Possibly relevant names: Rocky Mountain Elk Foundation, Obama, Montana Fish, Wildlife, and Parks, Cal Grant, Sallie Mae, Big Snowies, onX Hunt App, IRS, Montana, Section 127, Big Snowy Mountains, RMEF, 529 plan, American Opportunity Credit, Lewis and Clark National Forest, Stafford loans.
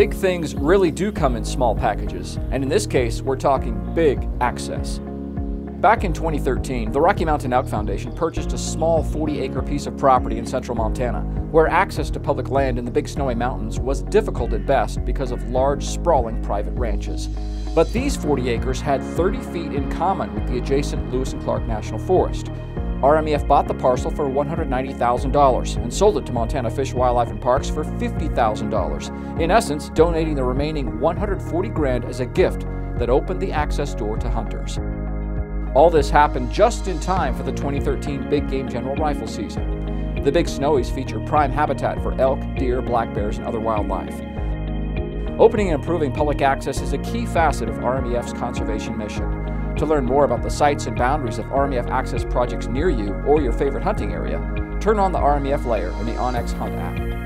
Big things really do come in small packages, and in this case, we're talking big access. Back in 2013, the Rocky Mountain Elk Foundation purchased a small 40-acre piece of property in central Montana, where access to public land in the Big Snowy Mountains was difficult at best because of large, sprawling private ranches. But these 40 acres had 30 feet in common with the adjacent Lewis and Clark National Forest. RMEF bought the parcel for $190,000 and sold it to Montana Fish, Wildlife, and Parks for $50,000, in essence donating the remaining $140,000 as a gift that opened the access door to hunters. All this happened just in time for the 2013 Big Game General Rifle season. The Big Snowies feature prime habitat for elk, deer, black bears, and other wildlife. Opening and improving public access is a key facet of RMEF's conservation mission. To learn more about the sites and boundaries of RMEF access projects near you or your favorite hunting area, turn on the RMEF layer in the onX Hunt app.